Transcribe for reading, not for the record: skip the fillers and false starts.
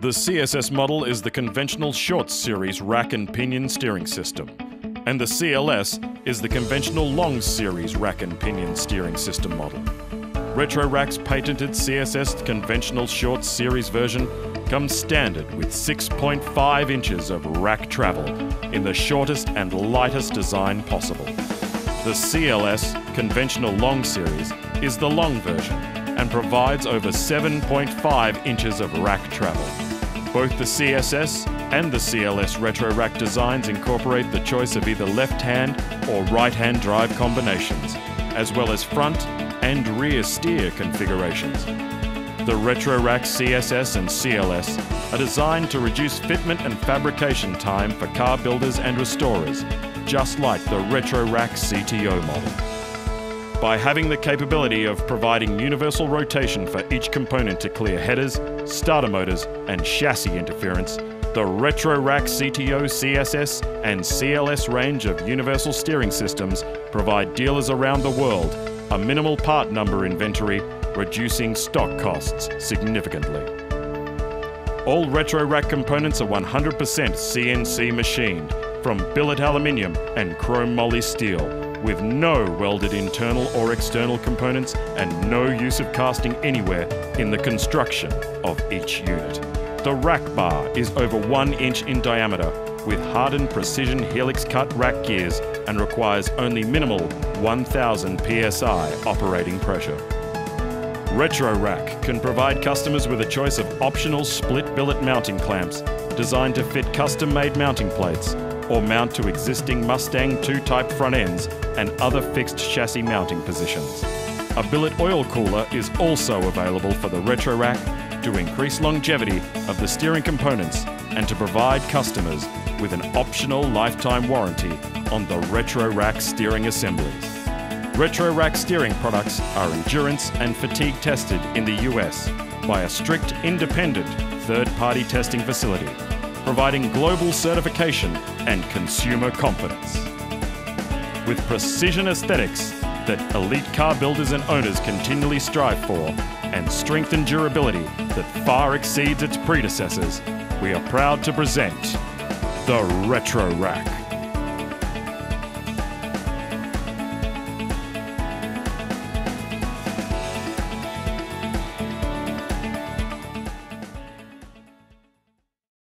The CSS model is the conventional short series rack and pinion steering system, and the CLS is the conventional long series rack and pinion steering system model. RetroRack's patented CSS conventional short series version comes standard with 6.5 inches of rack travel in the shortest and lightest design possible. The CLS conventional long series is the long version and provides over 7.5 inches of rack travel. Both the CSS and the CLS RetroRack designs incorporate the choice of either left-hand or right-hand drive combinations, as well as front and rear steer configurations. The RetroRack CSS and CLS are designed to reduce fitment and fabrication time for car builders and restorers, just like the RetroRack CTO model. By having the capability of providing universal rotation for each component to clear headers, starter motors, and chassis interference, the RetroRack CTO CSS and CLS range of universal steering systems provide dealers around the world a minimal part number inventory, reducing stock costs significantly. All RetroRack components are 100% CNC machined, from billet aluminium and chrome moly steel, with no welded internal or external components and no use of casting anywhere in the construction of each unit. The rack bar is over 1 inch in diameter with hardened precision helix cut rack gears and requires only minimal 1000 PSI operating pressure. RetroRack can provide customers with a choice of optional split billet mounting clamps designed to fit custom-made mounting plates or mount to existing Mustang II type front ends and other fixed chassis mounting positions. A billet oil cooler is also available for the RetroRack to increase longevity of the steering components and to provide customers with an optional lifetime warranty on the RetroRack steering assemblies. RetroRack steering products are endurance and fatigue tested in the US by a strict independent third-party testing facility, providing global certification and consumer confidence. With precision aesthetics that elite car builders and owners continually strive for, and strength and durability that far exceeds its predecessors, we are proud to present the RetroRack.